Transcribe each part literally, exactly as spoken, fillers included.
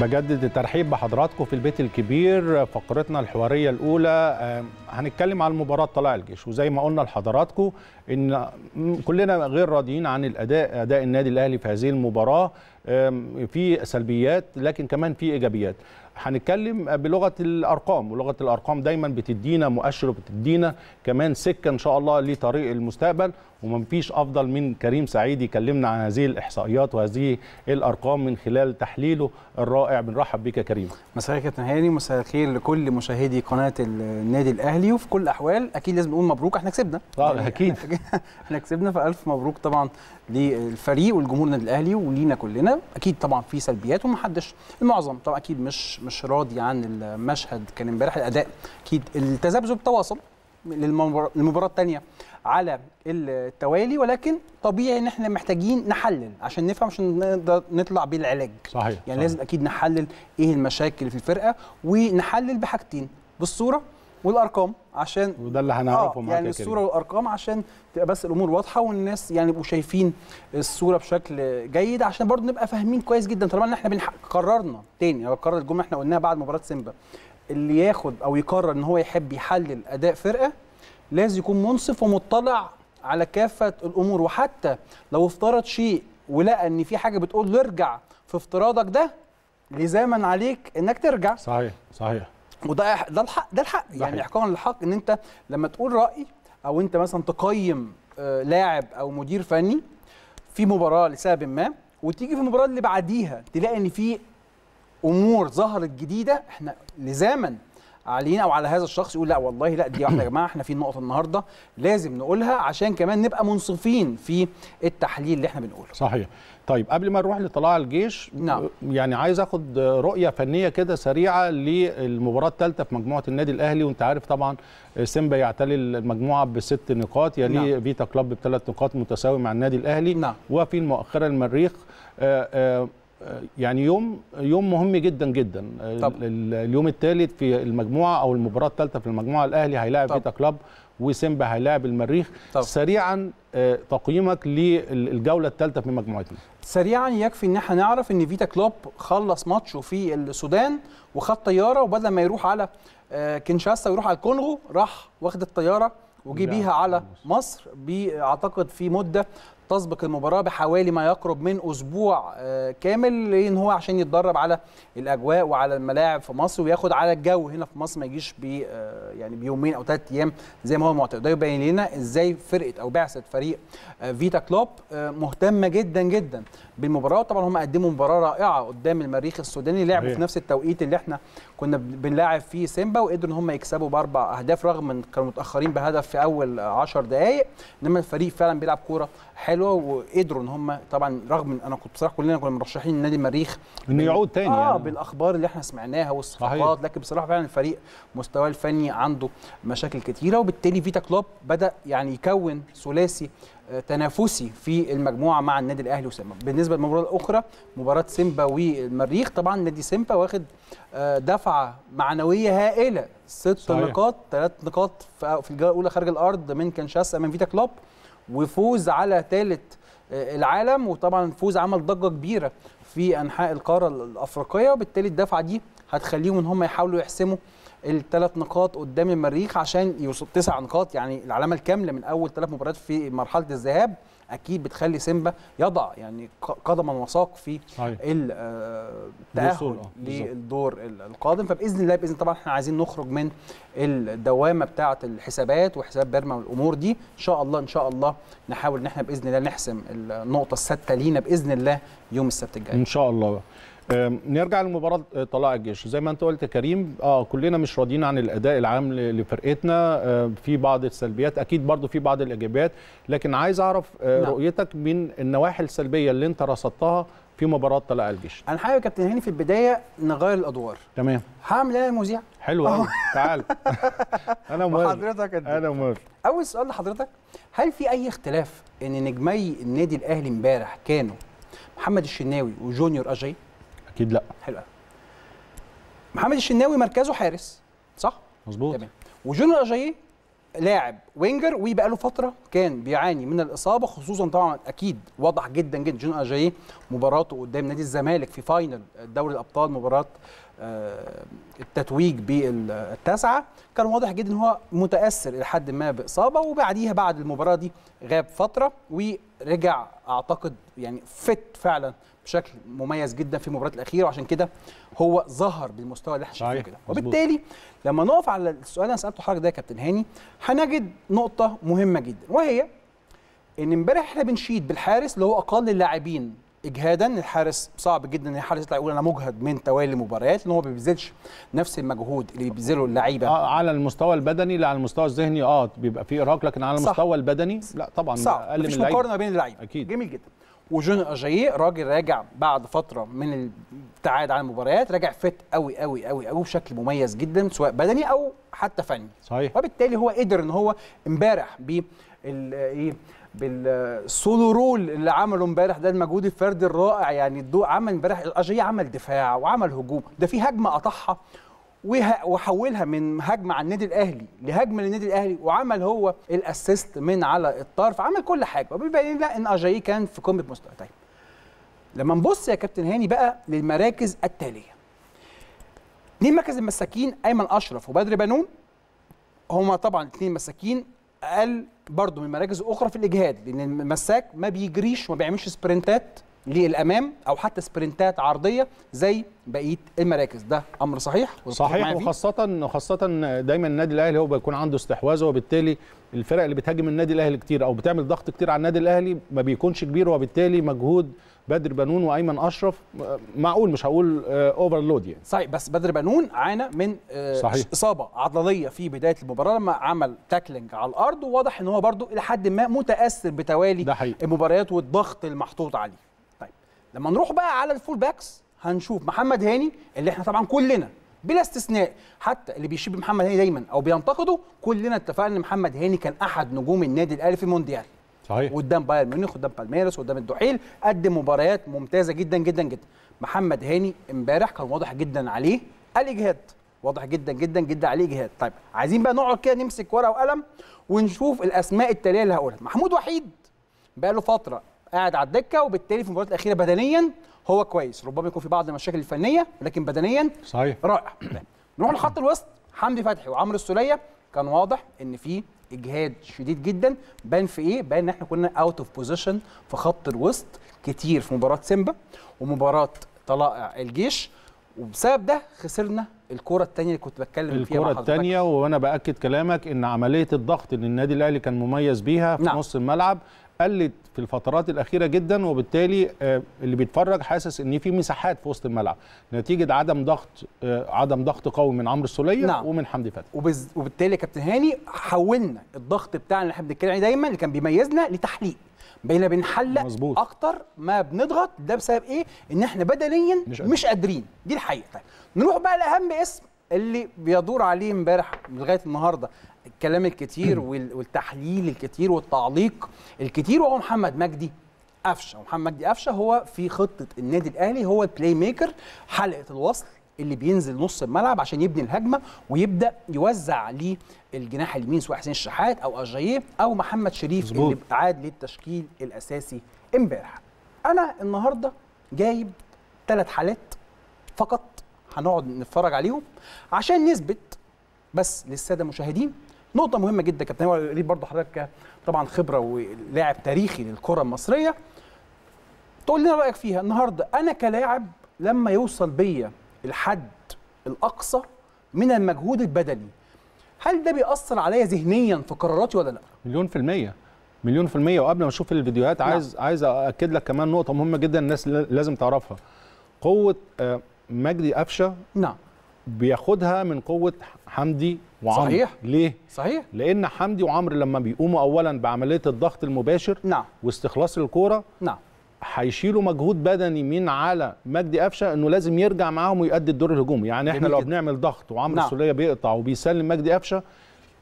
بجدد الترحيب بحضراتكم في البيت الكبير. فقرتنا الحوارية الأولى هنتكلم عن مباراة طلائع الجيش، وزي ما قلنا لحضراتكم إن كلنا غير راضيين عن الأداء أداء النادي الأهلي في هذه المباراة. في سلبيات لكن كمان في إيجابيات. هنتكلم بلغة الأرقام، ولغة الأرقام دايما بتدينا مؤشر وبتدينا كمان سكة إن شاء الله لطريق المستقبل، ومفيش أفضل من كريم سعيد يكلمنا عن هذه الإحصائيات وهذه الأرقام من خلال تحليله الرائع. بنرحب بك يا كريم. مساء الخير كابتن هاني، مساء الخير لكل مشاهدي قناة النادي الأهلي. وفي كل الأحوال أكيد لازم نقول مبروك، احنا كسبنا. طبعا أكيد احنا كسبنا، فألف مبروك طبعا للفريق والجمهور النادي الأهلي ولينا كلنا. أكيد طبعا في سلبيات ومحدش، المعظم طبعا أكيد مش مش راضي عن المشهد كان امبارح، الأداء أكيد التذبذب تواصل للمباراة الثانية على التوالي، ولكن طبيعي ان احنا محتاجين نحلل عشان نفهم، عشان نقدر نطلع بالعلاج. صحيح يعني صحيح. لازم اكيد نحلل ايه المشاكل في الفرقه، ونحلل بحاجتين، بالصوره والارقام، عشان وده اللي هنعرفه آه معاك يعني الصوره والارقام عشان تبقى بس الامور واضحه والناس يعني يبقوا شايفين الصوره بشكل جيد، عشان برضه نبقى فاهمين كويس جدا. طالما ان احنا قررنا تاني، انا بكرر الجمله احنا قلناها بعد مباراه سيمبا، اللي ياخد او يقرر ان هو يحب يحلل اداء فرقه لازم يكون منصف ومطلع على كافة الأمور، وحتى لو افترض شيء ولقى أن في حاجة بتقول له ارجع في افتراضك ده، لزاما عليك أنك ترجع. صحيح صحيح. وده ده الحق، ده الحق صحيح. يعني إحقاقا للحق أن أنت لما تقول رأي أو أنت مثلا تقيم لاعب أو مدير فني في مباراة لسبب ما، وتيجي في المباراة اللي بعديها تلاقي أن في أمور ظهرت جديدة، إحنا لزاما علينا او على هذا الشخص يقول لا والله لا، دي واحده يا جماعه احنا في نقطه النهارده لازم نقولها، عشان كمان نبقى منصفين في التحليل اللي احنا بنقوله. صحيح. طيب قبل ما نروح لطلائع الجيش، نعم، يعني عايز اخد رؤيه فنيه كده سريعه للمباراه الثالثه في مجموعه النادي الاهلي. وانت عارف طبعا سيمبا يعتلي المجموعه بست نقاط، يعني نعم. فيتا كلوب بثلاث نقاط متساوي مع النادي الاهلي، نعم. وفي المؤخره المريخ. آآ آآ يعني يوم يوم مهم جدا جدا. طب. اليوم الثالث في المجموعه او المباراه الثالثه في المجموعه، الاهلي هيلاعب فيتا كلوب وسيمبا هيلاعب المريخ. طب. سريعا تقييمك للجوله الثالثه في مجموعتنا. سريعا يكفي ان احنا نعرف ان فيتا كلوب خلص ماتشه في السودان وخد طياره، وبدل ما يروح على كينشاسا ويروح على الكونغو راح واخد الطياره وجي بيها على مصر، اعتقد في مده تسبق المباراه بحوالي ما يقرب من اسبوع كامل، لان هو عشان يتدرب على الاجواء وعلى الملاعب في مصر وياخد على الجو هنا في مصر، ما يجيش بي يعني بيومين او ثلاث ايام زي ما هو معتاد. ده يبين لنا ازاي فرقه او بعثه فريق فيتا كلوب مهتمه جدا جدا بالمباراه. طبعا هم قدموا مباراه رائعه قدام المريخ السوداني، لعبوا في نفس التوقيت اللي احنا كنا بنلاعب فيه سيمبا، وقدروا ان هم يكسبوا باربع اهداف رغم ان كانوا متاخرين بهدف في اول عشر دقائق، انما الفريق فعلا بيلعب كوره حلوه وقدروا ان هم طبعا، رغم ان انا كنت بصراحه كلنا كنا مرشحين النادي المريخ انه يعود تاني اه يعني. بالاخبار اللي احنا سمعناها والصفقات، لكن بصراحه فعلا الفريق مستواه الفني عنده مشاكل كتيره، وبالتالي فيتا كلوب بدا يعني يكون ثلاثي تنافسي في المجموعه مع النادي الاهلي وسيمبا. بالنسبه للمباراه الاخرى مباراه سيمبا والمريخ، طبعا نادي سيمبا واخد دفعه معنويه هائله، ست نقاط ثلاث نقاط في الجوله الاولى خارج الارض من كينشاسا من فيتا كلوب، وفوز على ثالث العالم، وطبعا فوز عمل ضجه كبيره في انحاء القاره الافريقيه، وبالتالي الدفعه دي هتخليهم ان هم يحاولوا يحسموا الثلاث نقاط قدام المريخ عشان يوصل تسع نقاط، يعني العلامه الكامله من اول ثلاث مباريات في مرحله الذهاب اكيد بتخلي سيمبا يضع يعني قدما وساق في التاهل للدور القادم. فباذن الله باذن طبعا احنا عايزين نخرج من الدوامه بتاعه الحسابات وحساب بيرما والامور دي، ان شاء الله ان شاء الله نحاول ان احنا باذن الله نحسم النقطه السادسه لينا باذن الله يوم السبت الجاي ان شاء الله. نرجع لمباراة طلائع الجيش. زي ما انت قلت كريم، اه كلنا مش راضيين عن الاداء العام لفرقتنا، آه في بعض السلبيات اكيد، برضو في بعض الايجابيات، لكن عايز اعرف آه نعم. رؤيتك من النواحي السلبيه اللي انت رصدتها في مباراه طلائع الجيش. انا حابب يا كابتن هاني في البدايه نغير الادوار. تمام. هعمل انا المذيع. حلو قوي. تعال. انا موافق. حضرتك انا موافق. اول سؤال لحضرتك، هل في اي اختلاف ان نجمي النادي الاهلي امبارح كانوا محمد الشناوي وجونيور أجايي؟ اكيد لا. حلو. محمد الشناوي مركزه حارس، صح؟ مظبوط. تمام. وجونيور أجايي لاعب وينجر، وبقى له فتره كان بيعاني من الاصابه، خصوصا طبعا اكيد واضح جدا جدا جونيور أجايي مباراته قدام نادي الزمالك في فاينل دوري الابطال، مباراه التتويج بالتاسعه، كان واضح جدا ان هو متاثر الى حد ما باصابه، وبعديها بعد المباراه دي غاب فتره ورجع اعتقد يعني فت فعلا بشكل مميز جدا في المباراه الاخيره، وعشان كده هو ظهر بالمستوى اللي احنا شايفينه كده. وبالتالي لما نقف على السؤال اللي انا سالته لحضرتك ده يا كابتن هاني، هنجد نقطه مهمه جدا، وهي ان امبارح احنا بنشيد بالحارس اللي هو اقل اللاعبين اجهادا. الحارس صعب جدا ان الحارس يطلع يقول انا مجهد من توالي مباريات، لان هو ما بيبذلش نفس المجهود اللي بيبذله اللعيبه آه على المستوى البدني. لا على المستوى الذهني اه بيبقى في ارهاق، لكن على المستوى البدني لا طبعا اقل من اللعيبه، مفيش مقارنه بين اللعيبه. اكيد جميل جدا. وجونيور أجايي راجل راجع بعد فتره من الابتعاد عن المباريات، راجع فت قوي قوي قوي قوي بشكل مميز جدا، سواء بدني او حتى فني. صحيح. وبالتالي هو قدر ان هو امبارح ب ايه بالسولو رول اللي عمله امبارح ده، المجهود الفردي الرائع، يعني الضوء عمل امبارح. أجايي عمل دفاع وعمل هجوم، ده في هجمه قطعها وحولها من هجمه على النادي الاهلي لهجمه للنادي الاهلي، وعمل هو الاسيست من على الطرف، عمل كل حاجه، وبيبين لنا ان أجايي كان في قمه مستوى. طيب لما نبص يا كابتن هاني بقى للمراكز التاليه، اثنين مركز المساكين ايمن اشرف وبدري بنون، هما طبعا اثنين مساكين اقل برضه من مراكز اخرى في الاجهاد، لان المساك ما بيجريش وما بيعملش سبرنتات للامام او حتى سبرنتات عرضيه زي بقيه المراكز. ده امر صحيح صحيح وخاصه خاصه دايما النادي الاهلي هو بيكون عنده استحواذ، وبالتالي الفرق اللي بتهاجم النادي الاهلي كتير او بتعمل ضغط كتير على النادي الاهلي ما بيكونش كبير، وبالتالي مجهود بدر بنون وايمن اشرف معقول، مش هقول اوفرلود يعني. صحيح. بس بدر بنون عانى من صحيح. اصابه عضليه في بدايه المباراه لما عمل تاكلينج على الارض، وواضح ان هو برضو الى حد ما متاثر بتوالي المباريات والضغط المحطوط عليه. لما نروح بقى على الفول باكس هنشوف محمد هاني، اللي احنا طبعا كلنا بلا استثناء حتى اللي بيشيب محمد هاني دايما او بينتقده كلنا اتفقنا ان محمد هاني كان احد نجوم النادي الاهلي في المونديال. صحيح. قدام بايرن ميونخ، قدام بالميرس، قدام الدحيل، قدم مباريات ممتازه جدا جدا جدا. محمد هاني امبارح كان واضح جدا عليه الاجهاد، واضح جدا جدا جدا عليه اجهاد. طيب عايزين بقى نقعد كده نمسك ورقه وقلم ونشوف الاسماء التاليه اللي هقولها. محمود وحيد بقى له فتره قاعد على الدكه، وبالتالي في المباريات الاخيره بدنيا هو كويس، ربما يكون في بعض المشاكل الفنيه لكن بدنيا صحيح رائع. نروح لخط الوسط، حمدي فتحي وعمرو السليه، كان واضح ان في اجهاد شديد جدا. بان في ايه؟ بان ان احنا كنا اوت اوف بوزيشن في خط الوسط كتير في مباراه سيمبا ومباراه طلائع الجيش، وبسبب ده خسرنا الكرة الثانية اللي كنت بتكلم فيها. الكرة الثانية، وانا باكد كلامك ان عملية الضغط اللي النادي الاهلي كان مميز بيها في نعم. نص الملعب قلت في الفترات الأخيرة جدا، وبالتالي اللي بيتفرج حاسس ان في مساحات في وسط الملعب نتيجة عدم ضغط عدم ضغط قوي من عمرو السليه نعم. ومن حمدي فتحي. وبز... وبالتالي يا كابتن هاني حولنا الضغط بتاعنا اللي احنا بنتكلم عليه دايما اللي كان بيميزنا لتحليق، بقينا بنحلق مزبوط. اكتر ما بنضغط. ده بسبب ايه؟ ان احنا بدنيا مش, مش قادرين، دي الحقيقة. طيب نروح بقى لأهم اسم اللي بيدور عليه امبارح لغاية النهارده الكلام الكتير والتحليل الكتير والتعليق الكتير، وهو محمد مجدي أفشة. محمد مجدي أفشة هو في خطة النادي الأهلي هو البلاي ميكر، حلقة الوصل اللي بينزل نص الملعب عشان يبني الهجمة ويبدأ يوزع للجناح اليمين، سواء حسين الشحات أو أجايي أو محمد شريف مزبوط. اللي عاد للتشكيل الأساسي امبارح. أنا النهاردة جايب ثلاث حالات فقط هنقعد نتفرج عليهم عشان نثبت بس للسادة المشاهدين نقطة مهمة جدا كابتن، وليد برضه حضرتك طبعا خبرة ولاعب تاريخي للكرة المصرية، تقول لنا رأيك فيها النهارده. أنا كلاعب لما يوصل بيا الحد الأقصى من المجهود البدني، هل ده بيأثر عليا ذهنيا في قراراتي ولا لا؟ مليون في المية، مليون في المية. وقبل ما أشوف الفيديوهات عايز لا. عايز أأكد لك كمان نقطة مهمة جدا الناس لازم تعرفها. قوة مجدي أفشة نعم بياخدها من قوة حمدي وعمر. صحيح. ليه؟ صحيح. لأن حمدي وعمر لما بيقوموا أولا بعملية الضغط المباشر نعم واستخلاص الكورة نعم هيشيلوا مجهود بدني من على مجدي أفشة إنه لازم يرجع معاهم ويؤدي الدور الهجومي، يعني إحنا لو بنعمل ضغط وعمرو السليه بيقطع وبيسلم مجدي أفشة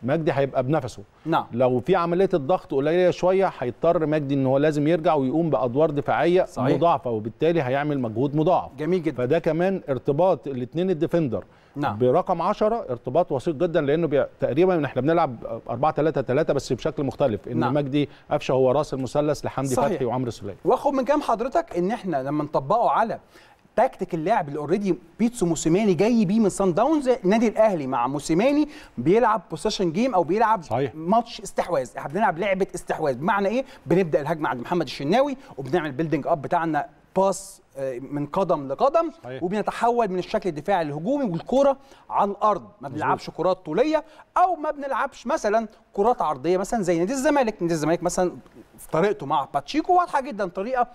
مجدي هيبقى بنفسه. نعم. لو في عمليه الضغط قليله شويه هيضطر مجدي ان هو لازم يرجع ويقوم بادوار دفاعيه صحيح. مضاعفه، وبالتالي هيعمل مجهود مضاعف. جميل جدا. فده كمان ارتباط الاثنين الديفندر نعم. برقم عشرة ارتباط بسيط جدا، لانه بي... تقريبا احنا بنلعب أربعة ثلاثة ثلاثة بس بشكل مختلف، ان نعم. مجدي أفشة هو راس المثلث لحمدي فتحي وعمرو السليه. واخد من كلام حضرتك ان احنا لما نطبقه على تكتيك اللاعب اللي اوريدي بيتسو موسيماني جاي بيه من صن داونز، النادي الاهلي مع موسيماني بيلعب بوسيشن جيم او بيلعب صحيح. ماتش استحواذ، احنا بنلعب لعبه استحواذ، بمعنى ايه؟ بنبدا الهجمه عند محمد الشناوي وبنعمل بيلدينج اب بتاعنا باس من قدم لقدم صحيح. وبنتحول من الشكل الدفاعي للهجومي، والكره على الارض، ما بنلعبش كرات طوليه او ما بنلعبش مثلا كرات عرضيه مثلا زي نادي الزمالك، نادي الزمالك مثلا في طريقته مع باتشيكو واضحه جدا، طريقه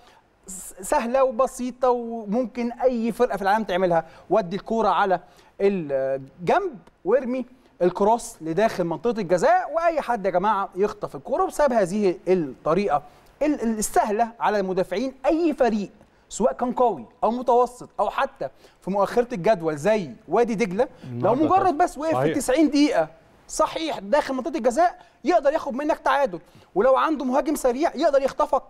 سهله وبسيطه وممكن اي فرقه في العالم تعملها، ودي الكوره على الجنب وارمي الكروس لداخل منطقه الجزاء واي حد يا جماعه يخطف الكوره. بسبب هذه الطريقه السهله على المدافعين اي فريق سواء كان قوي او متوسط او حتى في مؤخره الجدول زي وادي دجله، لو مجرد بس وقف في تسعين دقيقه صحيح داخل منطقه الجزاء يقدر ياخد منك تعادل، ولو عنده مهاجم سريع يقدر يخطفك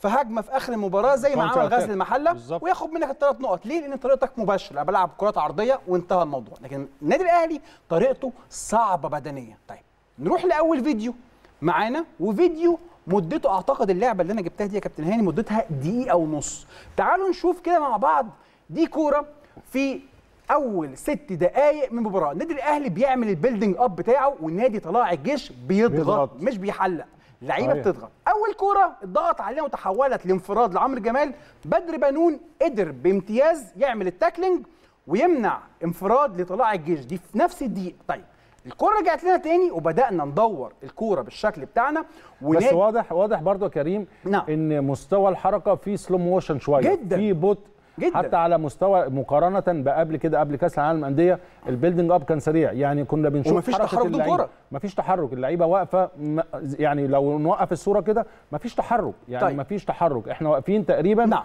في هجمه في اخر المباراه زي ما عمل غزل المحله بالزبط. وياخد منك الثلاث نقط. ليه؟ لان طريقتك مباشره، بلعب كرات عرضيه وانتهى الموضوع. لكن النادي الاهلي طريقته صعبه بدنيا. طيب نروح لاول فيديو معانا، وفيديو مدته اعتقد اللعبه اللي انا جبتها دي يا كابتن هاني مدتها دقيقه ونص. تعالوا نشوف كده مع بعض. دي كوره في اول ست دقائق من مباراه، النادي الاهلي بيعمل البيلدينج اب بتاعه، والنادي طلائع الجيش بيضغط, بيضغط. مش بيحلق، اللعيبه بتضغط. اول كوره اتضغط عليها وتحولت لانفراد لعمرو جمال، بدري بنون قدر بامتياز يعمل التاكلينج ويمنع انفراد لطلائع الجيش دي في نفس الدقيقه. طيب الكوره رجعت لنا تاني وبدانا ندور الكوره بالشكل بتاعنا. ونادي... بس واضح واضح برضو يا كريم نعم. ان مستوى الحركه في سلو موشن شويه، جدا في بطء جدا. حتى على مستوى مقارنه بقبل كده، قبل كاس العالم للانديه البيلدينج اب كان سريع، يعني كنا بنشوف مفيش تحرك للكوره، مفيش تحرك، اللعيبه واقفه، يعني لو نوقف الصوره كده مفيش تحرك، يعني طيب. مفيش تحرك، احنا واقفين تقريبا نعم.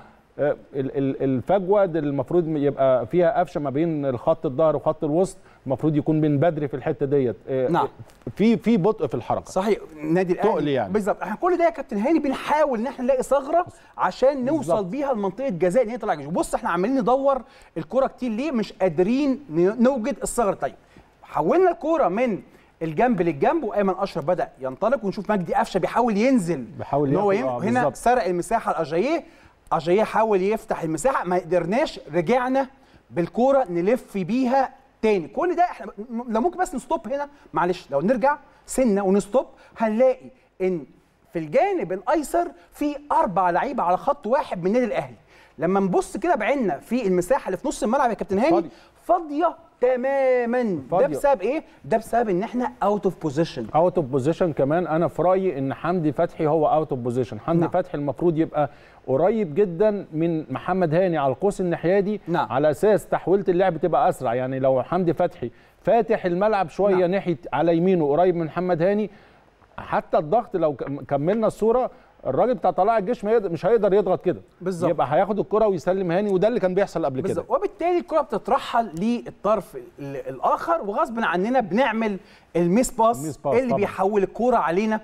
الفجوه دي المفروض يبقى فيها قفشه ما بين الخط الظهر وخط الوسط، المفروض يكون بين بدري في الحته ديت نعم. في في بطء في الحركه صحيح. النادي الاهلي يعني. بالظبط، احنا كل ده يا كابتن هاني بنحاول ان احنا نلاقي ثغره عشان نوصل بالزبط. بيها لمنطقه جزاء اللي هي طلع الجيش. بص احنا عمالين ندور الكوره كتير ليه مش قادرين نوجد الثغره. طيب حولنا الكوره من الجنب للجنب وايمن اشرف بدا ينطلق، ونشوف مجدي أفشة بيحاول ينزل بيحاول ان هو آه هنا سرق المساحه لاجاييه، أجاييه حاول يفتح المساحه ما قدرناش، رجعنا بالكوره نلف بيها تاني. كل ده احنا لو ممكن بس نستوب هنا معلش، لو نرجع سنه ونستوب هنلاقي ان في الجانب الايسر في اربع لعيبه على خط واحد من النادي الاهلي. لما نبص كده بعيننا في المساحه اللي في نص الملعب يا كابتن هاني فاضيه تماما، ده بسبب ايه؟ ده بسبب ان احنا اوت اوف بوزيشن. اوت اوف بوزيشن كمان انا في رايي ان حمدي فتحي هو اوت اوف بوزيشن، حمدي نعم. فتحي المفروض يبقى قريب جدا من محمد هاني على القوس الناحيه دي نعم. على اساس تحويله اللعب تبقى اسرع، يعني لو حمدي فتحي فاتح الملعب شويه نعم. ناحيه على يمينه قريب من محمد هاني، حتى الضغط لو كملنا الصوره الراجل بتاع طلائع الجيش مش هيقدر يضغط كده بالظبط، يبقى هياخد الكره ويسلم هاني، وده اللي كان بيحصل قبل كده، وبالتالي الكره بتترحل للطرف الاخر وغصب عننا بنعمل الميس باس اللي طبعا. بيحول الكره علينا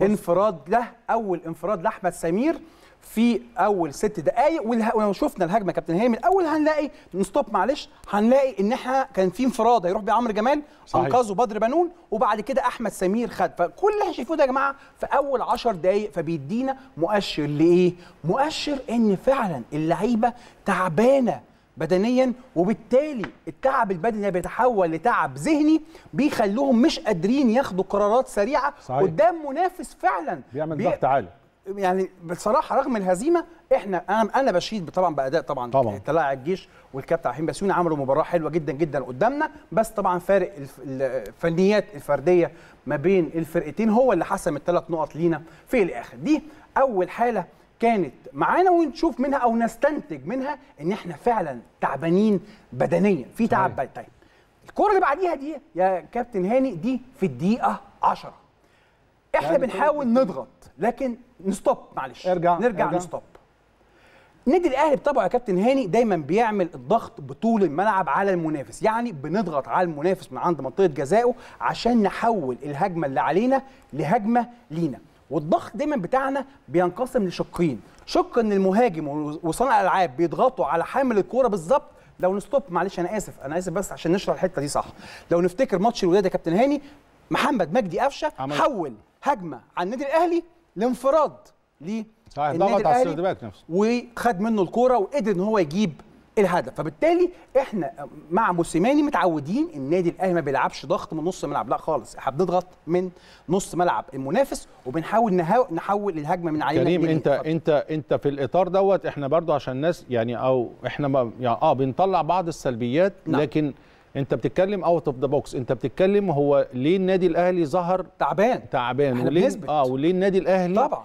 لانفراد له، اول انفراد لاحمد سمير في اول ست دقائق. ولو شفنا الهجمه يا كابتن هاني من الاول هنلاقي نستوب معلش، هنلاقي ان احنا كان في انفراد هيروح بيه عمرو جمال انقذه بدر بنون، وبعد كده احمد سمير خد. فكل اللي احنا شايفوه ده يا جماعه في اول عشر دقائق، فبيدينا مؤشر لايه؟ مؤشر ان فعلا اللعيبه تعبانه بدنيا، وبالتالي التعب البدني بيتحول لتعب ذهني بيخلوهم مش قادرين ياخدوا قرارات سريعه صحيح. قدام منافس فعلا بيعمل بي... ضغط عالي. يعني بصراحه رغم الهزيمه احنا انا انا بشيد طبعا باداء طبعا, طبعاً. طلائع الجيش والكابتن حمدي بسوني عملوا مباراه حلوه جدا جدا قدامنا، بس طبعا فارق الفنيات الفرديه ما بين الفرقتين هو اللي حسم الثلاث نقط لينا في الاخر. دي اول حاله كانت معانا ونشوف منها او نستنتج منها ان احنا فعلا تعبانين بدنيا، في تعب. طيب الكره اللي بعديها دي يا كابتن هاني دي في الدقيقه عشرة، احنا بنحاول نضغط لكن نستوب معلش، ارجع نرجع نستوب. النادي الاهلي بطبعه يا كابتن هاني دايما بيعمل الضغط بطول الملعب على المنافس، يعني بنضغط على المنافس من عند منطقه جزائه عشان نحول الهجمه اللي علينا لهجمه لينا. والضغط دايما بتاعنا بينقسم لشقين، شق ان المهاجم وصانع الالعاب بيضغطوا على حامل الكوره بالظبط. لو نستوب معلش انا اسف انا اسف بس عشان نشرح الحته دي صح، لو نفتكر ماتش الوداد يا كابتن هاني، محمد مجدي أفشة حول هجمه على النادي الاهلي لانفراد ليه؟ صحيح، ضغط على السيرد باك نفسه وخد منه الكوره وقدر ان هو يجيب الهدف. فبالتالي احنا مع موسيماني متعودين النادي الاهلي ما بيلعبش ضغط من نص ملعب، لا خالص، احنا بنضغط من نص ملعب المنافس وبنحاول نحول الهجمه من علينا. كريم انت انت انت في الاطار دوت احنا برضو عشان الناس يعني او احنا يعني اه بنطلع بعض السلبيات، نعم. لكن انت بتتكلم اوت اوف ذا بوكس، انت بتتكلم هو ليه النادي الاهلي ظهر تعبان تعبان وليه اه وليه النادي الاهلي طبعا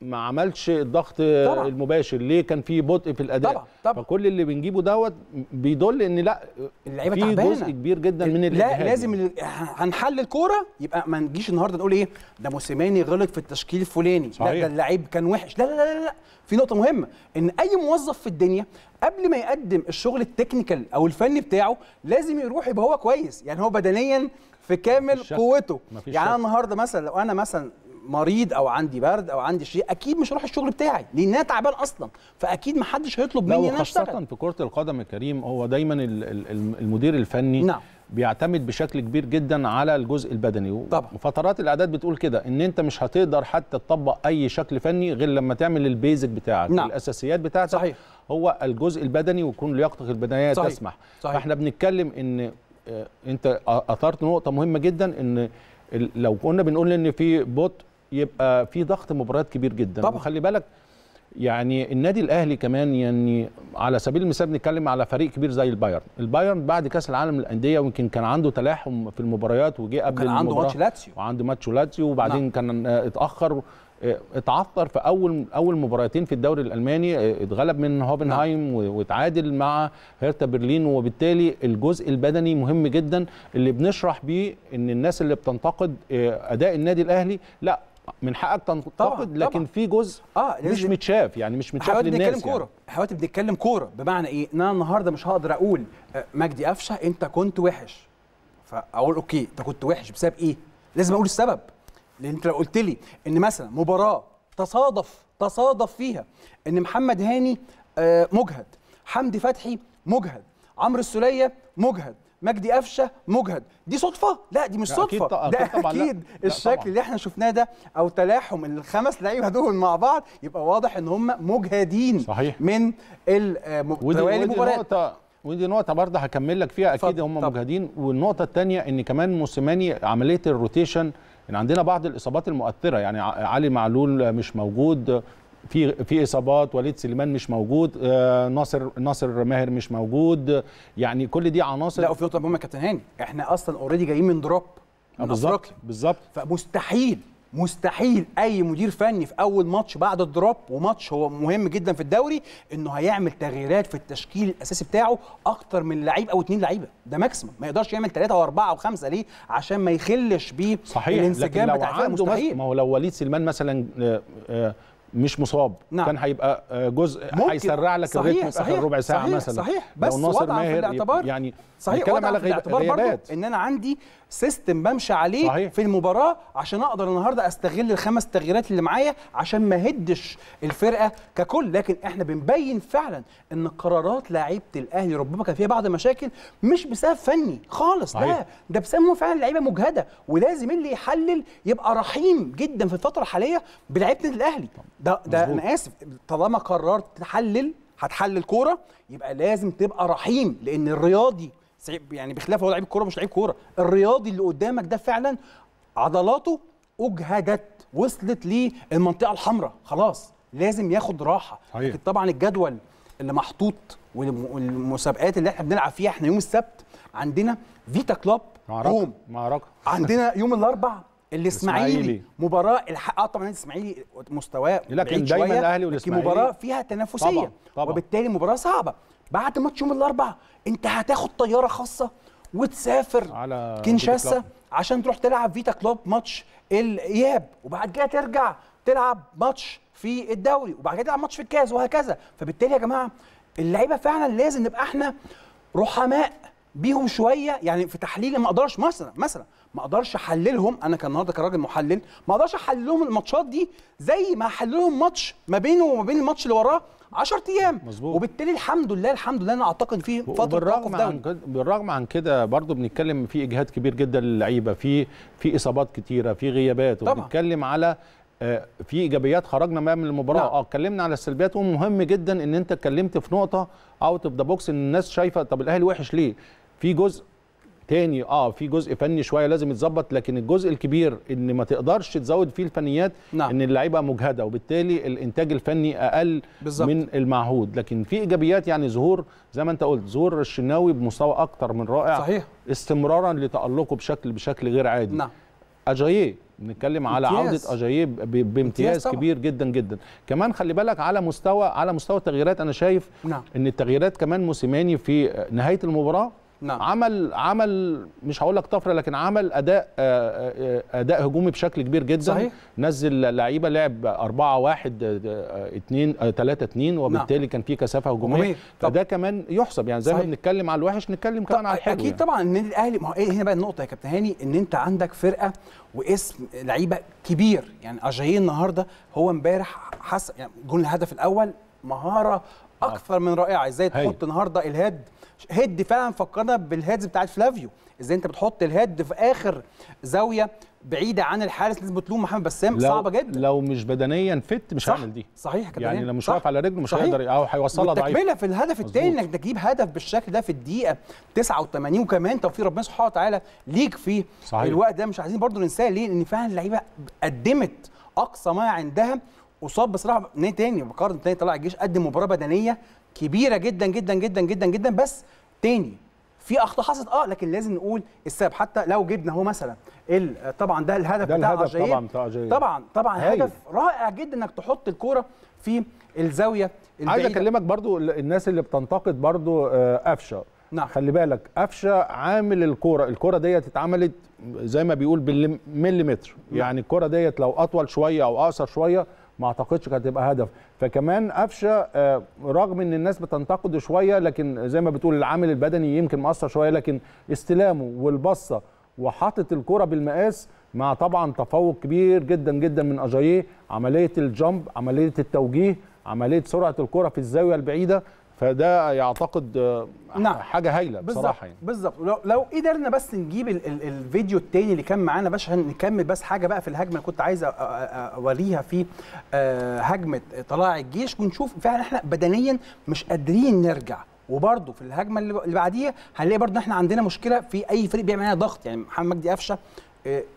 ما عملش الضغط طبعًا. المباشر ليه كان في بطء في الاداء طبعًا. طبعًا. فكل اللي بنجيبه دوت بيدل ان لا اللعيبه تعبانه، في جزء كبير جدا من لا لازم ال... هنحل الكوره يبقى ما نجيش النهارده نقول ايه ده موسيماني غلط في التشكيل الفلاني، لا ده اللعيب كان وحش، لا لا لا لا. في نقطه مهمه ان اي موظف في الدنيا قبل ما يقدم الشغل التكنيكال او الفني بتاعه لازم يروح يبقى هو كويس، يعني هو بدنيا في كامل قوته. يعني انا النهارده مثلا لو انا مثلا مريض او عندي برد او عندي شيء اكيد مش هروح الشغل بتاعي لان انا تعبان اصلا، فاكيد ما حدش هيطلب مني ان انا اشتغل. خاصه في كره القدم يا كريم هو دايما المدير الفني نعم. بيعتمد بشكل كبير جدا على الجزء البدني طبعا. وفترات الاعداد بتقول كده ان انت مش هتقدر حتى تطبق اي شكل فني غير لما تعمل البيزك بتاعك نعم. الاساسيات بتاعتك صحيح. هو الجزء البدني ويكون لياقتك البدنيه صحيح. تسمح صحيح. فاحنا بنتكلم ان انت اثرت نقطه مهمه جدا ان لو كنا بنقول ان في بطء يبقى في ضغط مباريات كبير جدا طبعا. وخلي بالك يعني النادي الاهلي كمان يعني على سبيل المثال بنتكلم على فريق كبير زي البايرن، البايرن بعد كاس العالم للانديه ويمكن كان عنده تلاحم في المباريات وجي قبل المباراه عنده ماتش لاتسيو وعنده ماتش لاتسيو وبعدين نعم. كان اتاخر اتعثر في اول اول مباراتين في الدوري الالماني، اتغلب من هوفنهايم نعم. واتعادل مع هيرتا برلين، وبالتالي الجزء البدني مهم جدا اللي بنشرح بيه ان الناس اللي بتنتقد اداء النادي الاهلي لا من حقك تنتقد لكن طبعًا. في جزء آه مش متشاف، يعني مش متشاف للناس. احنا بنتكلم كوره، احنا بنتكلم كوره بمعنى ايه؟ ان انا النهارده مش هقدر اقول مجدي أفشة انت كنت وحش، فاقول اوكي انت كنت وحش بسبب ايه؟ لازم اقول السبب، لان انت لو قلت لي ان مثلا مباراه تصادف تصادف فيها ان محمد هاني مجهد، حمدي فتحي مجهد، عمرو السليه مجهد، مجدي أفشة مجهد، دي صدفه؟ لا دي مش لا صدفه، أكيد ده أكيد, أكيد الشكل اللي احنا شفناه ده او تلاحم الخمس لعيبه دول مع بعض يبقى واضح ان هم مجهدين صحيح. من المباراه. ودي نقطة برضه هكمل لك فيها اكيد هم طب. مجهدين. والنقطة الثانية ان كمان موسيماني عملية الروتيشن ان عندنا بعض الاصابات المؤثرة، يعني علي معلول مش موجود، في في اصابات، وليد سليمان مش موجود، آه ناصر ناصر ماهر مش موجود، يعني كل دي عناصر. لا وفي نقطة مهمة يا كابتن هاني، احنا اصلا اوريدي جايين من دروب بالظبط بالظبط، فمستحيل مستحيل اي مدير فني في اول ماتش بعد الدروب وماتش هو مهم جدا في الدوري انه هيعمل تغييرات في التشكيل الاساسي بتاعه اكتر من لعيب او اتنين لعيبه، ده ماكسيمم، ما يقدرش يعمل ثلاثه او اربعه او خمسه ليه؟ عشان ما يخلش بيه الانسجام بتاع الفريق. ما هو لو وليد سليمان مثلا مش مصاب نعم. كان هيبقى جزء هيسرع لك الريتم في اخر ربع ساعه صحيح مثلا صحيح. بس وضع في الاعتبار يعني صحيح وضع في الاعتبار برضه ان انا عندي سيستم بمشي عليه صحيح. في المباراه عشان اقدر النهارده استغل الخمس تغييرات اللي معايا عشان ما هدش الفرقه ككل. لكن احنا بنبين فعلا ان قرارات لاعيبه الاهلي ربما كان فيها بعض المشاكل مش بسبب فني خالص، لا ده بسبب فعلا لعيبه مجهده، ولازم اللي يحلل يبقى رحيم جدا في الفتره الحاليه بلعيبه الاهلي. ده ده انا اسف، طالما قررت تحلل هتحلل كوره يبقى لازم تبقى رحيم، لان الرياضي يعني بخلاف هو لعيب كوره مش لعيب كوره، الرياضي اللي قدامك ده فعلا عضلاته اجهدت وصلت للمنطقه الحمراء خلاص لازم ياخد راحه. لكن طبعا الجدول اللي محطوط والمسابقات اللي احنا بنلعب فيها، احنا يوم السبت عندنا فيتا كلوب معركه معركه عندنا يوم الاربعاء الاسماعيلي مباراه الحق اه طبعا الاسماعيلي مستواه لكن دايما الاهلي والاسماعيلي مباراه فيها تنافسيه طبعًا طبعًا. وبالتالي مباراه صعبه. بعد ماتش يوم الاربعاء انت هتاخد طياره خاصه وتسافر على كينشاسا عشان تروح تلعب فيتا كلوب ماتش الاياب، وبعد كده ترجع تلعب ماتش في الدوري وبعد كده يلعب ماتش في الكاس وهكذا. فبالتالي يا جماعه اللعيبه فعلا لازم نبقى احنا رحماء بيهم شويه، يعني في تحليل ما اقدرش مثلا مثلا ما اقدرش احللهم، انا كان النهارده كراجل محلل ما اقدرش احللهم الماتشات دي زي ما احللهم ماتش ما بينه وما بين الماتش اللي وراه عشرة ايام. مظبوط. وبالتالي الحمد لله الحمد لله انا اعتقد فيه فتره توقف دولي. بالرغم عن كده برضو بنتكلم في اجهاد كبير جدا للعيبه، في في اصابات كتيره، في غيابات، وبنتكلم على في ايجابيات خرجنا بقى من المباراه. اه اتكلمنا على السلبيات، ومهم جدا ان انت اتكلمت في نقطه اوت اوف ذا بوكس، ان الناس شايفه طب الاهلي وحش ليه؟ في جزء تاني اه في جزء فني شويه لازم يتظبط، لكن الجزء الكبير ان ما تقدرش تزود فيه الفنيات. نعم. ان اللعيبه مجهده وبالتالي الانتاج الفني اقل. بالزبط. من المعهود. لكن في ايجابيات، يعني ظهور زي ما انت قلت ظهور الشناوي بمستوى اكتر من رائع. صحيح. استمرارا لتالقه بشكل بشكل غير عادي. نعم. أجايي بنتكلم على عودة أجايي بامتياز كبير جدا جدا. كمان خلي بالك على مستوى على مستوى التغييرات، أنا شايف نعم. إن التغييرات كمان موسيماني في نهاية المباراة نعم. عمل عمل مش هقول لك طفرة، لكن عمل أداء أداء هجومي بشكل كبير جدا. صحيح. نزل لعيبة، لعب أربعة واحد اتنين تلاتة اتنين، وبالتالي نعم. كان في كثافة هجوميه، فده كمان يحسب. يعني زي ما بنتكلم على الوحش نتكلم كمان على الحلو. أكيد يعني. طبعا النادي الأهلي، ما هو إيه هنا بقى النقطة يا كابتن هاني، إن أنت عندك فرقة واسم لعيبه كبير، يعني أجايي النهارده هو امبارح حس يعني جون الهدف الاول مهاره اكثر من رائعه، ازاي تحط النهارده الهيد هيد فعلا فكرنا بالهيدز بتاعت فلافيو، ازاي انت بتحط الهيد في اخر زويه بعيده عن الحارس، نسبه لوم محمد بسام صعبه جدا. لو مش بدنيا فت مش هعمل دي. صحيح كده، يعني لو مش واقف على رجله مش هيقدر او هيوصلها ضعيف. تكمله في الهدف الثاني انك تجيب هدف بالشكل ده في الدقيقه تسعة وثمانين، وكمان توفيق ربنا سبحانه وتعالى ليك في صحيح. الوقت ده مش عايزين برضو ننساه ليه، لان فعلا اللعيبه قدمت اقصى ما عندها. وصاب بصراحه نادي تاني بقارن تاني طلائع الجيش قدم مباراه بدنيه كبيره جدا جدا جدا جدا جدا، بس تاني في اخطاء حصلت اه لكن لازم نقول السبب. حتى لو جبنا هو مثلا طبعا ده الهدف ده بتاع أجايي طبعا طبعا طبعا هدف رائع جدا انك تحط الكوره في الزاويه البعيده. عايز اكلمك برضو الناس اللي بتنتقد برضو أفشة. نعم. خلي بالك أفشة عامل الكوره، الكوره ديت اتعملت زي ما بيقول بالمليمتر، يعني الكوره ديت لو اطول شويه او اقصر شويه ما اعتقدش كانت هتبقى هدف. فكمان أفشة رغم ان الناس بتنتقده شويه، لكن زي ما بتقول العامل البدني يمكن مقصر شويه، لكن استلامه والبصه وحاطط الكره بالمقاس، مع طبعا تفوق كبير جدا جدا من أجايي، عمليه الجامب، عمليه التوجيه، عمليه سرعه الكره في الزاويه البعيده، فده يعتقد نعم. حاجه هايله بصراحه. يعني بالظبط لو, لو قدرنا بس نجيب ال ال الفيديو التاني اللي كان معانا باش نكمل بس حاجه بقى في الهجمه اللي كنت عايز اوريها في هجمه طلائع الجيش، ونشوف فعلا احنا بدنيا مش قادرين نرجع. وبرده في الهجمه اللي بعديها هنلاقي برده احنا عندنا مشكله في اي فريق بيعمل علينا ضغط، يعني محمد مجدي أفشة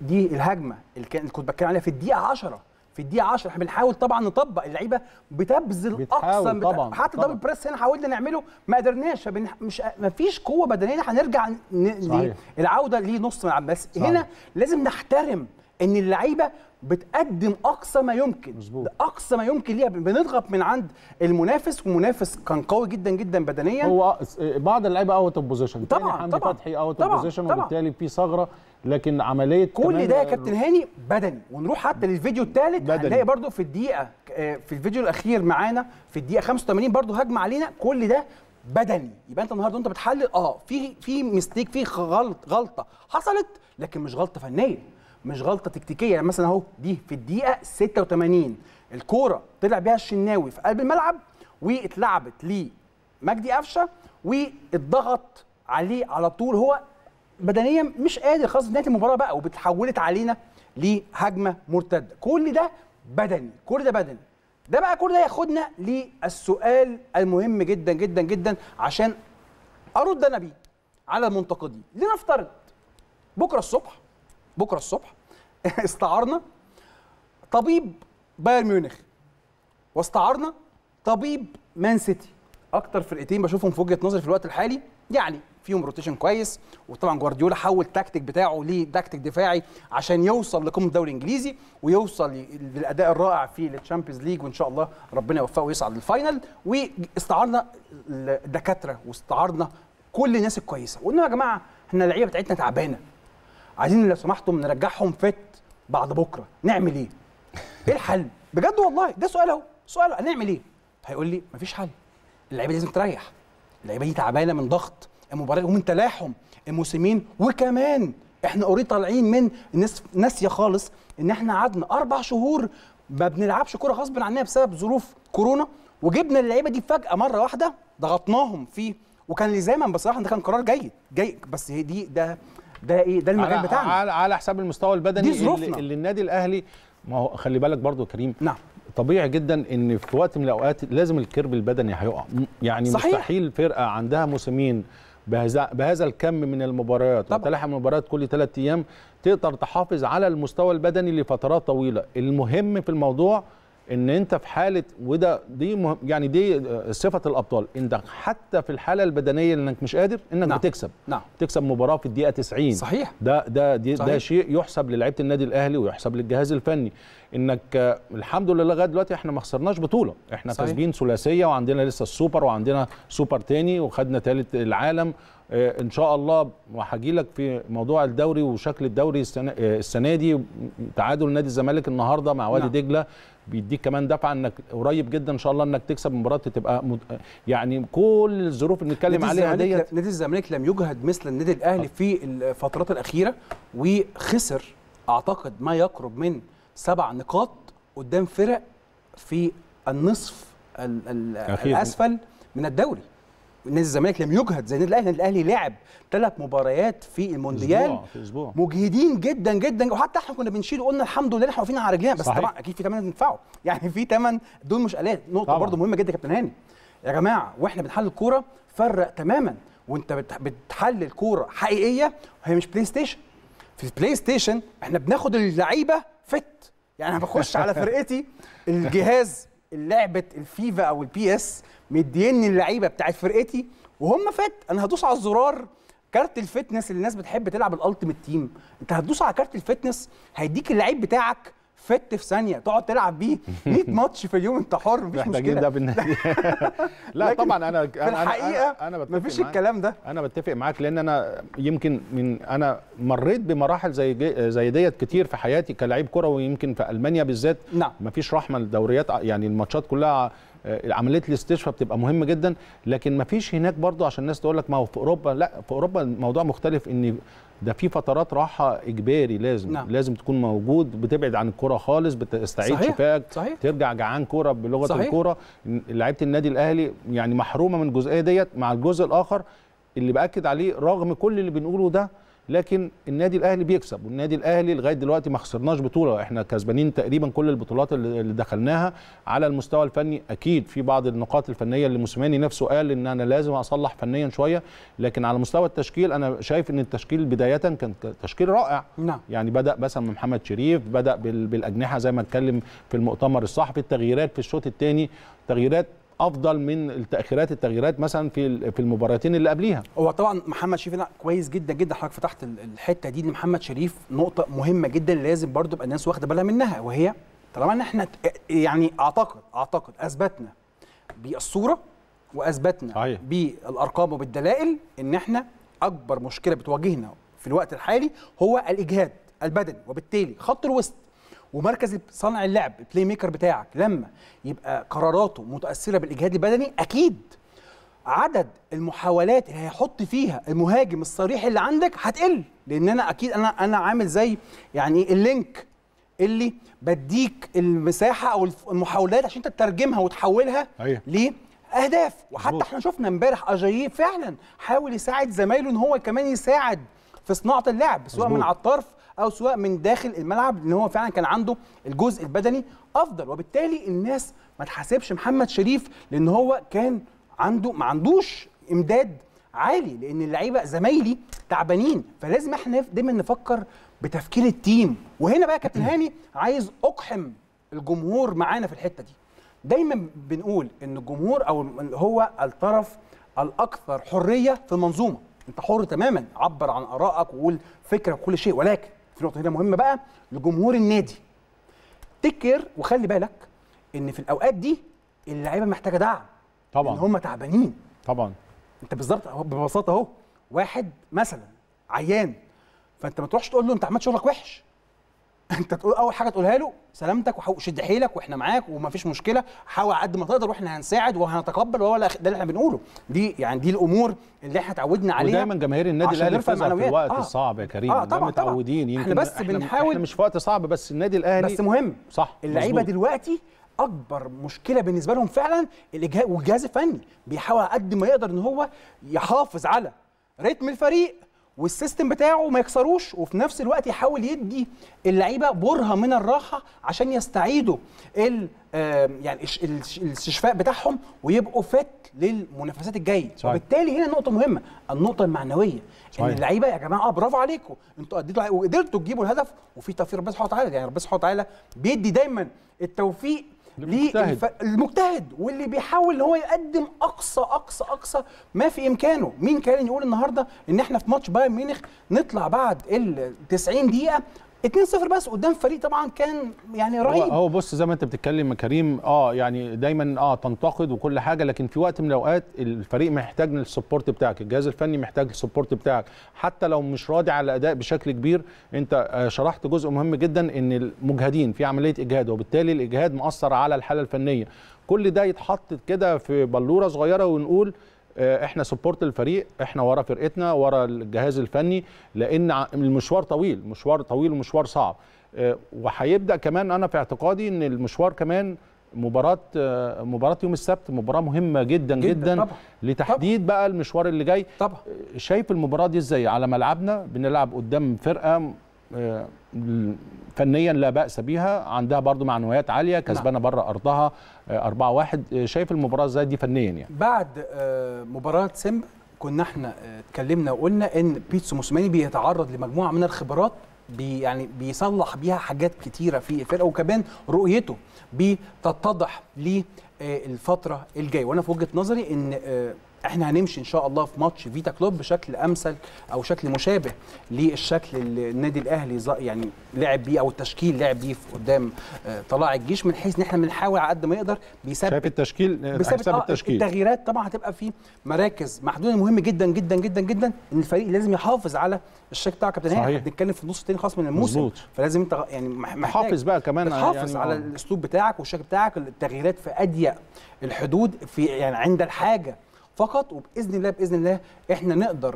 دي الهجمه اللي كنت بتكلم عليها في الدقيقه عشرة، في الدقيقة عشرة احنا بنحاول طبعا نطبق، اللعيبة بتبذل اقصى بتاع... حتى الدبل بريس هنا حاولنا نعمله ما قدرناش، فبن... مش مفيش قوة بدنية هنرجع ن... العودة لنص ملعب بس. صحيح. هنا لازم نحترم ان اللعيبة بتقدم اقصى ما يمكن، اقصى ما يمكن ليها، بنضغط من عند المنافس، والمنافس كان قوي جدا جدا بدنيا. هو بعض اللعيبه اوت اوف بوزيشن طبعا، حمدي فتحي اوت اوف بوزيشن، وبالتالي في ثغره، لكن عمليه كل ده يا كابتن هاني بدني. ونروح حتى للفيديو الثالث، هنلاقي برده في الدقيقه في الفيديو الاخير معانا في الدقيقه خمسة وثمانين برده هجمه علينا، كل ده بدني. يبقى انت النهارده انت بتحلل اه في في ميستيك، في غلط غلطه حصلت، لكن مش غلطه فنيه، مش غلطه تكتيكيه. يعني مثلا اهو دي في الدقيقه ستة وثمانين الكوره طلع بيها الشناوي في قلب الملعب واتلعبت لمجدي أفشة واتضغط عليه على طول، هو بدنيا مش قادر خلاص، نهايه المباراه بقى، وبتحولت علينا لهجمه مرتده. كل ده بدني، كل ده بدني. ده بقى كل ده ياخدنا للسؤال المهم جدا جدا جدا عشان ارد انا بيه على المنتقدين. لنفترض بكره الصبح بكره الصبح استعرنا طبيب بايرن ميونخ واستعرنا طبيب مان سيتي، اكتر فرقتين بشوفهم في وجهه نظري في الوقت الحالي، يعني فيهم روتيشن كويس، وطبعا جوارديولا حول التكتيك بتاعه لتكتيك دفاعي عشان يوصل لقمه الدوري الانجليزي ويوصل للاداء الرائع في التشامبيونز ليج، وان شاء الله ربنا يوفقه ويصعد للفاينل. واستعرنا الدكاتره واستعرنا كل الناس الكويسه، وقلنا يا جماعه احنا اللعيبه بتاعتنا تعبانه، عايزين لو سمحتم نرجعهم فت بعد بكره، نعمل ايه؟ ايه الحل؟ بجد والله ده سؤال اهو، سؤال هنعمل ايه؟ هيقول لي مفيش حل، اللعيبه لازم تريح، اللعيبه دي تعبانه من ضغط المباراه ومن تلاحم الموسمين، وكمان احنا اوريدي طالعين من الناس ناسيه خالص ان احنا قعدنا اربع شهور ما بنلعبش كوره غصب عننا بسبب ظروف كورونا، وجبنا اللعيبه دي فجاه مره واحده ضغطناهم فيه، وكان لزاما بصراحه ده كان قرار جيد جاي، بس هي دي ده ده ايه ده المجال بتاعنا على, على حساب المستوى البدني اللي, اللي النادي الاهلي. ما هو خلي بالك برضو كريم، نعم طبيعي جدا ان في وقت من الاوقات لازم الكيرف البدني هيقع، يعني صحيح. مستحيل فرقه عندها موسمين بهذا بهذا الكم من المباريات وتلاحم مباريات كل ثلاث ايام تقدر تحافظ على المستوى البدني لفترات طويله. المهم في الموضوع ان انت في حاله، وده دي مهم يعني دي صفه الابطال، انك حتى في الحاله البدنيه انك مش قادر انك نعم. بتكسب نعم. تكسب مباراه في الدقيقه تسعين صحيح. ده ده دي صحيح. ده شيء يحسب للاعيبه النادي الاهلي ويحسب للجهاز الفني، انك الحمد لله لغايه دلوقتي احنا ما خسرناش بطوله، احنا كاسبين ثلاثيه وعندنا لسه السوبر وعندنا سوبر تاني وخدنا ثالث العالم ان شاء الله. وهجي لك في موضوع الدوري وشكل الدوري السنه دي، تعادل نادي الزمالك النهارده مع وادي نعم. دجله بيديك كمان دفعه انك قريب جدا ان شاء الله انك تكسب مباراه تبقى مد... يعني كل الظروف اللي بنتكلم عليها ديت. نادي الزمالك لم يجهد مثل النادي الاهلي في الفترات الاخيره، وخسر اعتقد ما يقرب من سبع نقاط قدام فرق في النصف ال ال الاسفل من الدوري. نادي الزمالك لم يجهد زي النادي الاهلي، النادي الاهلي لعب ثلاث مباريات في المونديال في اسبوع، مجهدين جدا جدا، وحتى احنا كنا بنشيل وقلنا الحمد لله احنا واقفين على رجلينا، بس طبعا اكيد في ثمانيه ندفعه، يعني في ثمن دول مش قلال. نقطه برده مهمه جدا يا كابتن هاني، يا جماعه واحنا بنحلل الكوره فرق تماما، وانت بتحلل كوره حقيقيه وهي مش بلاي ستيشن. في البلاي ستيشن احنا بناخد اللعيبه فت، يعني انا بخش على فرقتي الجهاز لعبه الفيفا او البي اس مديني اللعيبه بتاعت فرقتي وهم فت، انا هدوس على الزرار كارت الفتنس اللي الناس بتحب تلعب الالتيميت تيم، انت هتدوس على كارت الفتنس هيديك اللعيب بتاعك فت في ثانيه تقعد تلعب بيه مية ماتش في اليوم، انت حر مفيش مشكله ده بالنادي. لا طبعا انا في الحقيقه انا, أنا مفيش الكلام ده، انا بتفق معاك لان انا يمكن من انا مريت بمراحل زي زي ديت كتير في حياتي كلاعب كره، ويمكن في المانيا بالذات نعم. مفيش رحمه للدوريات، يعني الماتشات كلها عمليه الاستشفاء بتبقى مهمه جدا، لكن مفيش هناك برضو عشان الناس تقول لك ما هو في اوروبا. لا في اوروبا الموضوع مختلف، ان ده في فترات راحه اجباري لازم نعم. لازم تكون موجود، بتبعد عن الكوره خالص، بتستعيد شفاك، ترجع جعان كوره بلغه صحيح. الكوره لعيبه النادي الاهلي يعني محرومه من الجزئيه ديت. مع الجزء الاخر اللي باكد عليه رغم كل اللي بنقوله ده، لكن النادي الاهلي بيكسب، والنادي الاهلي لغايه دلوقتي ما خسرناش بطوله، احنا كسبانين تقريبا كل البطولات اللي دخلناها. على المستوى الفني اكيد في بعض النقاط الفنيه اللي موسيماني نفسه قال ان انا لازم اصلح فنيا شويه، لكن على مستوى التشكيل انا شايف ان التشكيل بدايه كان تشكيل رائع نعم. يعني بدا مثلا محمد شريف، بدا بالاجنحه زي ما اتكلم في المؤتمر الصحفي، التغييرات في الشوط الثاني تغييرات افضل من التاخيرات، التغييرات مثلا في في المباراتين اللي قبليها. هو طبعا محمد شريف كويس جدا جدا، حضرتك فتحت الحته دي لمحمد شريف، نقطه مهمه جدا لازم برضو يبقى الناس واخده بالها منها، وهي طالما ان احنا يعني اعتقد اعتقد اثبتنا بالصوره واثبتنا صحيح. بالارقام وبالدلائل ان احنا اكبر مشكله بتواجهنا في الوقت الحالي هو الاجهاد البدني، وبالتالي خط الوسط ومركز صانع اللعب البلاي ميكر بتاعك لما يبقى قراراته متاثره بالاجهاد البدني، اكيد عدد المحاولات اللي هيحط فيها المهاجم الصريح اللي عندك هتقل، لان انا اكيد انا انا عامل زي يعني اللينك اللي بديك المساحه او المحاولات عشان انت تترجمها وتحولها ل اهداف. وحتى احنا شفنا امبارح أجايي فعلا حاول يساعد زمايله ان هو كمان يساعد في صناعه اللعب، سواء من على الطرف أو سواء من داخل الملعب، لأن هو فعلا كان عنده الجزء البدني أفضل. وبالتالي الناس ما تحاسبش محمد شريف لأن هو كان عنده ما عندوش إمداد عالي، لأن اللعيبة زمايلي تعبانين، فلازم احنا دايما نفكر بتفكير التيم. وهنا بقى كابتن هاني عايز أقحم الجمهور معانا في الحتة دي، دايما بنقول إن الجمهور أو هو الطرف الأكثر حرية في المنظومة، أنت حر تماما عبر عن آرائك وقول فكرك وكل شيء، ولكن في نقطة هنا مهمة بقى لجمهور النادي، تكر وخلي بالك إن في الأوقات دي اللعيبة محتاجة دعم طبعا، إن هم تعبانين طبعا. أنت بالظبط ببساطة أهو واحد مثلا عيان، فأنت ما تروحش تقول له أنت عملت شغلك وحش، انت تقول اول حاجه تقولها له سلامتك وشد حيلك واحنا معاك ومفيش مشكله، حاول قد ما تقدر واحنا هنساعد وهنتقبل، وهو ده اللي احنا بنقوله. دي يعني دي الامور اللي احنا اتعودنا عليها ودايما جماهير النادي الاهلي في الوقت آه. الصعب يا كريم آه طبعا متعودين طبعا. احنا بس احنا بنحاول، احنا مش في وقت صعب بس النادي الاهلي بس مهم صح. اللعيبه دلوقتي اكبر مشكله بالنسبه لهم فعلا الاجهاد، والجهاز الفني بيحاول قد ما يقدر ان هو يحافظ على رتم الفريق والسيستم بتاعه ما يكسروش، وفي نفس الوقت يحاول يدي اللعيبه برهه من الراحه عشان يستعيدوا يعني الاستشفاء بتاعهم ويبقوا فت للمنافسات الجايه. وبالتالي هنا نقطه مهمه، النقطه المعنويه، ان اللعيبه يا جماعه برافو عليكم انتوا قدرتوا وقدرتوا تجيبوا الهدف، وفي توفيق ربنا سبحانه وتعالى. يعني ربنا سبحانه وتعالى بيدي دايما التوفيق للمجتهد المجتهد واللي بيحاول ان هو يقدم اقصى اقصى اقصى ما في امكانه. مين كان يقول النهارده ان احنا في ماتش بايرن ميونخ نطلع بعد ال تسعين دقيقه اتنين صفر بس قدام فريق طبعا كان يعني رهيب. هو بص زي ما انت بتتكلم يا كريم اه يعني دايما اه تنتقد وكل حاجه، لكن في وقت من الاوقات الفريق محتاج للسبورت بتاعك، الجهاز الفني محتاج للسبورت بتاعك، حتى لو مش راضي على الاداء بشكل كبير. انت شرحت جزء مهم جدا، ان المجهدين في عمليه اجهاد، وبالتالي الاجهاد مؤثر على الحاله الفنيه. كل ده يتحط كده في بلوره صغيره ونقول احنا سبورت الفريق، احنا ورا فرقتنا، ورا الجهاز الفني، لان المشوار طويل، مشوار طويل ومشوار صعب. وهيبدا كمان انا في اعتقادي ان المشوار كمان مباراه مباراه يوم السبت مباراه مهمه جدا جدا, جداً طبعًا. لتحديد طبعًا. بقى المشوار اللي جاي طبعًا. شايف المباراه دي ازاي على ملعبنا؟ بنلعب قدام فرقه فنيا لا بأس بيها، عندها برضو معنويات عالية، كسبانة بره أرضها أربعة واحد. شايف المباراة ازاي دي فنيا؟ يعني بعد مباراة سيمبا كنا احنا اتكلمنا وقلنا ان بيتسو موسيماني بيتعرض لمجموعة من الخبرات بي يعني بيصلح بيها حاجات كتيرة في الفرقة، وكمان رؤيته بتتضح للفترة الجاية. وانا في وجهة نظري ان احنا هنمشي ان شاء الله في ماتش فيتا كلوب بشكل امثل او شكل مشابه للشكل اللي النادي الاهلي يعني لعب بيه، او التشكيل لعب بيه قدام طلائع الجيش، من حيث ان احنا بنحاول على قد ما يقدر بيثبت. شايف التشكيل؟ بيثبت آه التشكيل. التغييرات طبعا هتبقى في مراكز محدوده. مهم جدا جدا جدا جدا ان الفريق لازم يحافظ على الشكل بتاعه. كابتن هاني بنتكلم في النص الثاني خاص من الموسم مزبوط. فلازم انت يعني محتاج تحافظ بقى كمان تحافظ يعني على الاسلوب بتاعك والشكل بتاعك، التغييرات في اضيق الحدود في يعني عند الحاجه فقط. وباذن الله باذن الله احنا نقدر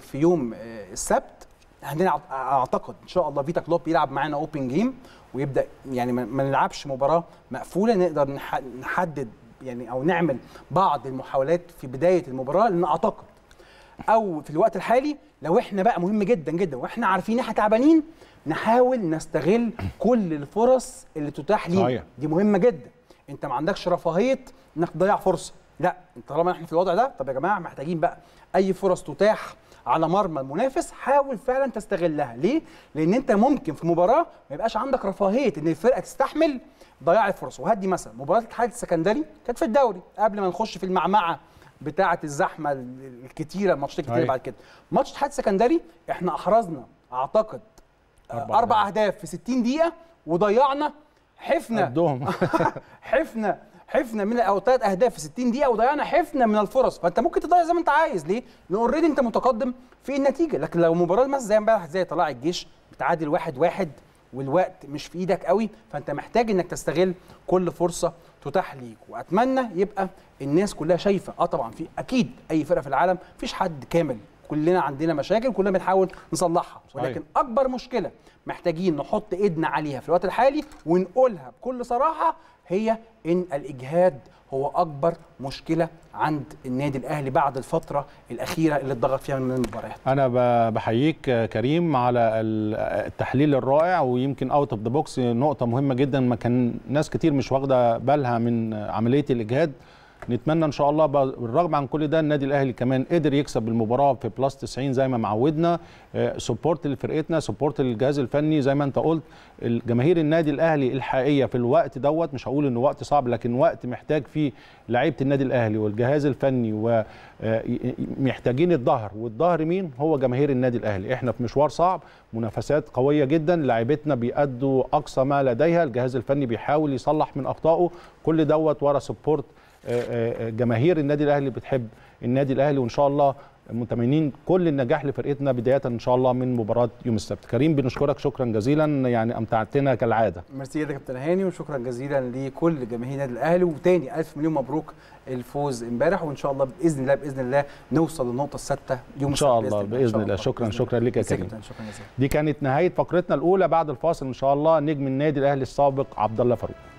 في يوم السبت هنلعب اعتقد ان شاء الله فيتا كلوب يلعب معانا اوبن جيم، ويبدا يعني ما نلعبش مباراه مقفوله، نقدر نحدد يعني او نعمل بعض المحاولات في بدايه المباراه، لان اعتقد او في الوقت الحالي لو احنا بقى مهم جدا جدا واحنا عارفين احنا تعبانين نحاول نستغل كل الفرص اللي تتاح لينا. دي مهمه جدا، انت ما عندكش رفاهيه انك تضيع فرصه، لا طالما احنا في الوضع ده طب يا جماعه محتاجين بقى اي فرص تتاح على مرمى المنافس حاول فعلا تستغلها. ليه؟ لان انت ممكن في مباراه ما يبقاش عندك رفاهيه ان الفرقه تستحمل ضياع الفرص. وهدي مثلا مباراه الاتحاد السكندري كانت في الدوري قبل ما نخش في المعمعه بتاعه الزحمه الكتيره، الماتشات الكتيره بعد كده. ماتش الاتحاد السكندري احنا احرزنا اعتقد اربع, أربع اهداف في ستين دقيقه وضيعنا حفنه حفنه حفنا من او ثلاث اهداف في ستين دقيقه وضيعنا حفنا من الفرص. فانت ممكن تضيع زي ما انت عايز. ليه؟ لان اوريدي انت متقدم في النتيجه. لكن لو مباراه مثلا زي امبارح زي طلائع الجيش بتعادل واحد واحد والوقت مش في ايدك قوي، فانت محتاج انك تستغل كل فرصه تتاح ليك. واتمنى يبقى الناس كلها شايفه اه طبعا في اكيد اي فرقه في العالم مفيش حد كامل، كلنا عندنا مشاكل كلنا بنحاول نصلحها، ولكن اكبر مشكله محتاجين نحط ايدنا عليها في الوقت الحالي ونقولها بكل صراحه هي ان الاجهاد هو اكبر مشكله عند النادي الاهلي بعد الفتره الاخيره اللي اتضغط فيها من المباريات. انا بحييك كريم على التحليل الرائع، ويمكن اوت اوف ذا بوكس، نقطه مهمه جدا ما كان ناس كتير مش واخده بالها من عمليه الاجهاد. نتمنى ان شاء الله بالرغم عن كل ده النادي الاهلي كمان قدر يكسب المباراه في بلس تسعين زي ما معودنا. سبورت لفرقتنا، سبورت للجهاز الفني، زي ما انت قلت جماهير النادي الاهلي الحقيقيه في الوقت دوت، مش هقول انه وقت صعب لكن وقت محتاج فيه لعيبه النادي الاهلي والجهاز الفني، ومحتاجين الظهر. والظهر مين؟ هو جماهير النادي الاهلي. احنا في مشوار صعب، منافسات قويه جدا، لاعيبتنا بيأدوا اقصى ما لديها، الجهاز الفني بيحاول يصلح من اخطائه، كل دوت ورا سبورت جماهير النادي الاهلي بتحب النادي الاهلي. وان شاء الله متمنين كل النجاح لفرقتنا بدايه ان شاء الله من مباراه يوم السبت. كريم بنشكرك شكرا جزيلا، يعني امتعتنا كالعاده. ميرسي جدا يا كابتن هاني، وشكرا جزيلا لكل جماهير نادي الاهلي، وتاني الف مليون مبروك الفوز امبارح، وان شاء الله باذن الله باذن الله نوصل للنقطه الثابته يوم السبت ان شاء الله باذن الله. شكرا الله. شكرا, شكرا لك يا كريم. دي كانت نهايه فقرتنا الاولى. بعد الفاصل ان شاء الله نجم النادي الاهلي السابق عبد الله فاروق.